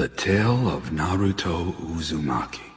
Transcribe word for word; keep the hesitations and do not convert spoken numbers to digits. The Tale of Naruto Uzumaki.